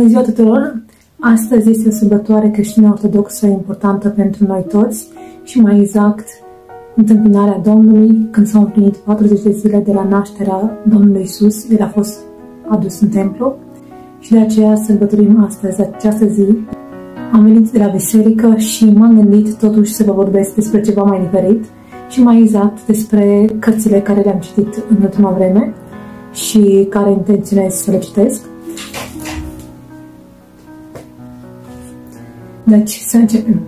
Bună ziua tuturor! Astăzi este o sărbătoare creștină ortodoxă importantă pentru noi toți și mai exact întâmpinarea Domnului când s-au împlinit 40 de zile de la nașterea Domnului Iisus. El a fost adus în templu și de aceea sărbătorim astăzi această zi. Am venit de la biserică și m-am gândit totuși să vă vorbesc despre ceva mai diferit și mai exact despre cărțile care le-am citit în ultima vreme și care intenționez să le citesc. Deci, să începem!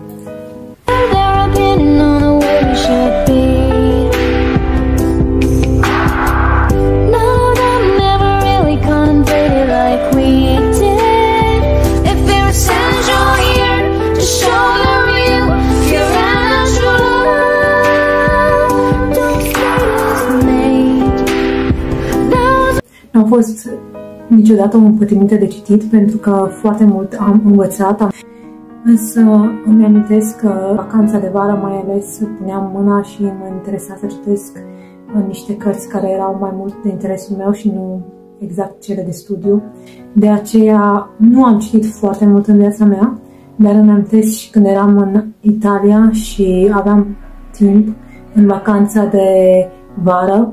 N-am fost niciodată împătimită de citit pentru că foarte mult am învățat. Însă îmi amintesc că vacanța de vară mai ales puneam mâna și mă interesa să citesc niște cărți care erau mai mult de interesul meu și nu exact cele de studiu. De aceea nu am citit foarte mult în viața mea, dar îmi amintesc și când eram în Italia și aveam timp în vacanța de vară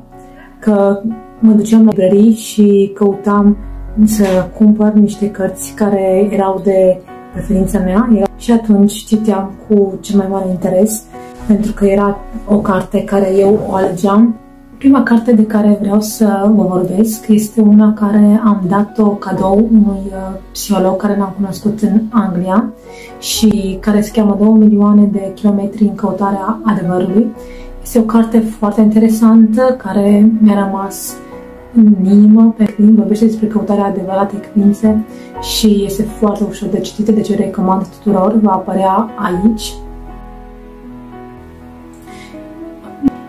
că mă duceam la librării și căutam să cumpăr niște cărți care erau de preferința mea și atunci citeam cu cel mai mare interes pentru că era o carte care eu o alegeam. Prima carte de care vreau să vă vorbesc este una care am dat-o cadou unui psiholog care l-am cunoscut în Anglia și care se cheamă 2 milioane de kilometri în căutarea adevărului. Este o carte foarte interesantă care mi-a rămas în inimă, pe când vorbește despre căutarea adevăratei credințe și este foarte ușor de citit, deci recomand tuturor, va apărea aici.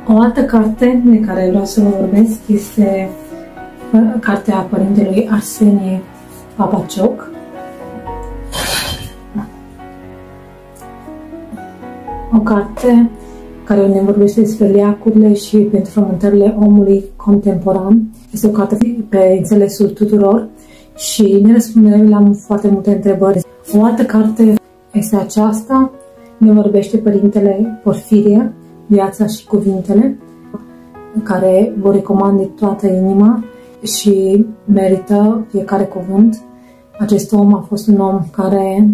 O altă carte de care vreau să vă vorbesc este cartea părintelui Arsenie Papacioc. O carte care ne vorbește despre leacurile și înfrământările omului contemporan. Este o carte pe înțelesul tuturor și ne răspunde la foarte multe întrebări. O altă carte este aceasta, ne vorbește Părintele Porfirie, Viața și Cuvintele, care vă recomand din toată inima și merită fiecare cuvânt. Acest om a fost un om care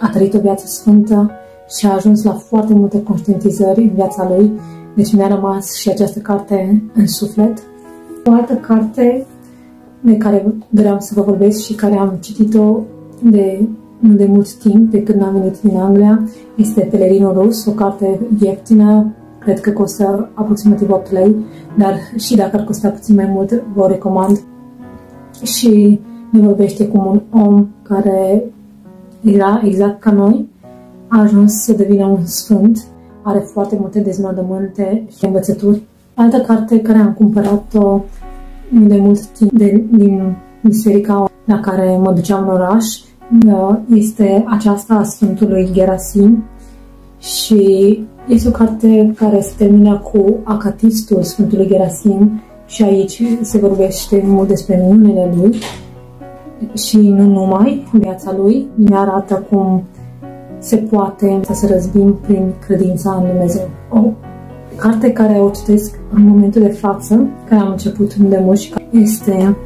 a trăit o viață sfântă și a ajuns la foarte multe conștientizări în viața lui, deci mi-a rămas și această carte în suflet. O altă carte de care vreau să vă vorbesc și care am citit-o nu de mult timp, de când am venit din Anglia, este Pelerinul Rus, o carte ieftină, cred că costă aproximativ 8 lei, dar și dacă ar costa puțin mai mult, vă recomand. Și ne vorbește cum un om care era exact ca noi, a ajuns să devină un sfânt, are foarte multe deznodământe și învățături. Altă carte care am cumpărat-o de mult timp din biserica la care mă duceam în oraș este aceasta a Sfântului Gherasim și este o carte care se termină cu acatistul Sfântului Gherasim și aici se vorbește mult despre minunile lui și nu numai, viața lui ne arată cum se poate să se răzbim prin credința în Dumnezeu. O carte care o citesc în momentul de față, care am început de mult și care este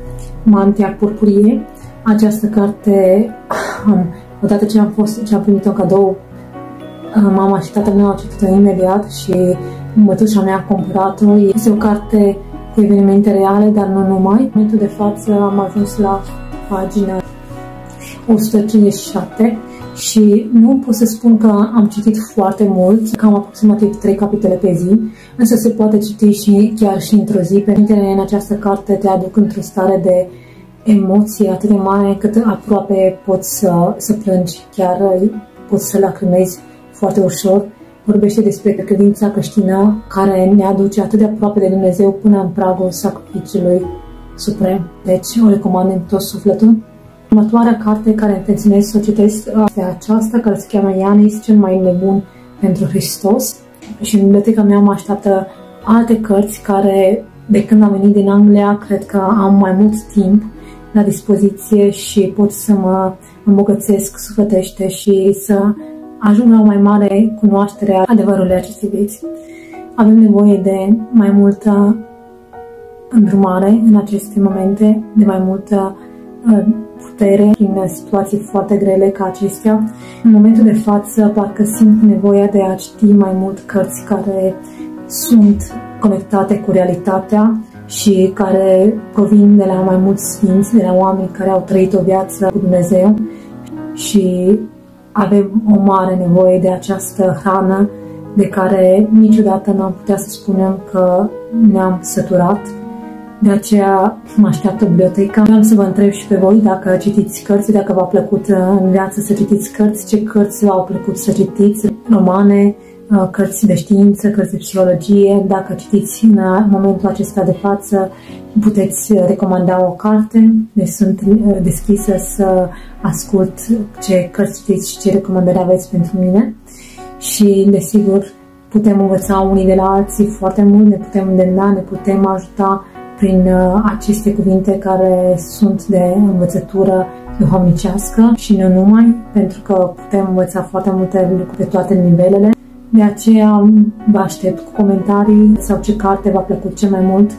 Mantia Porfurie. Această carte, odată ce am primit-o cadou, mama și tatăl meu au citit-o imediat și mătușa mea a cumpărat-o. Este o carte cu evenimente reale, dar nu numai. În momentul de față am ajuns la pagina 157. Și nu pot să spun că am citit foarte mult, cam aproximativ 3 capitole pe zi, însă se poate citi și chiar și într-o zi. Părintele în această carte te aduc într-o stare de emoții atât de mare încât aproape poți să plângi, chiar poți să lacrimezi foarte ușor. Vorbește despre credința creștină care ne aduce atât de aproape de Dumnezeu până în pragul sacrificiului suprem. Deci o recomand în tot sufletul. Următoarea carte care intenționez să o citesc este aceasta, care se cheamă Ianis, cel mai nebun pentru Hristos. Și în biblioteca mea mă așteaptă alte cărți care, de când am venit din Anglia, cred că am mai mult timp la dispoziție și pot să mă îmbogățesc sufletește și să ajung la o mai mare cunoaștere a adevărului acestei vieți. Avem nevoie de mai multă îndrumare în aceste momente, de mai multă putere prin situații foarte grele ca acestea. În momentul de față, parcă simt nevoia de a citi mai mult cărți care sunt conectate cu realitatea și care provin de la mai mulți sfinți, de la oameni care au trăit o viață cu Dumnezeu și avem o mare nevoie de această hrană de care niciodată n-am putea să spunem că ne-am săturat. De aceea mă așteaptă biblioteca. Vreau să vă întreb și pe voi dacă citiți cărți, dacă v-a plăcut în viață să citiți cărți, ce cărți v-au plăcut să citiți, romane, cărți de știință, cărți de psihologie. Dacă citiți în momentul acesta de față, puteți recomanda o carte. Deci sunt deschisă să ascult ce cărți citiți și ce recomandări aveți pentru mine. Și, desigur, putem învăța unii de la alții foarte mult, ne putem îndemna, ne putem ajuta prin aceste cuvinte care sunt de învățătură duhovnicească și nu numai, pentru că putem învăța foarte multe lucruri pe toate nivelele. De aceea vă aștept cu comentarii sau ce carte v-a plăcut cel mai mult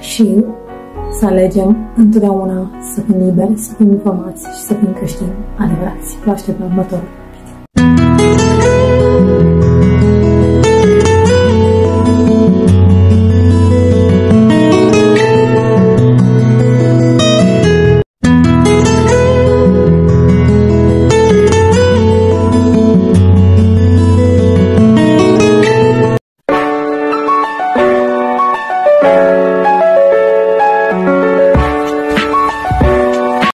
și să alegem întotdeauna să fim liberi, să fim informați și să fim creștini adevărați. Vă aștept la următorul.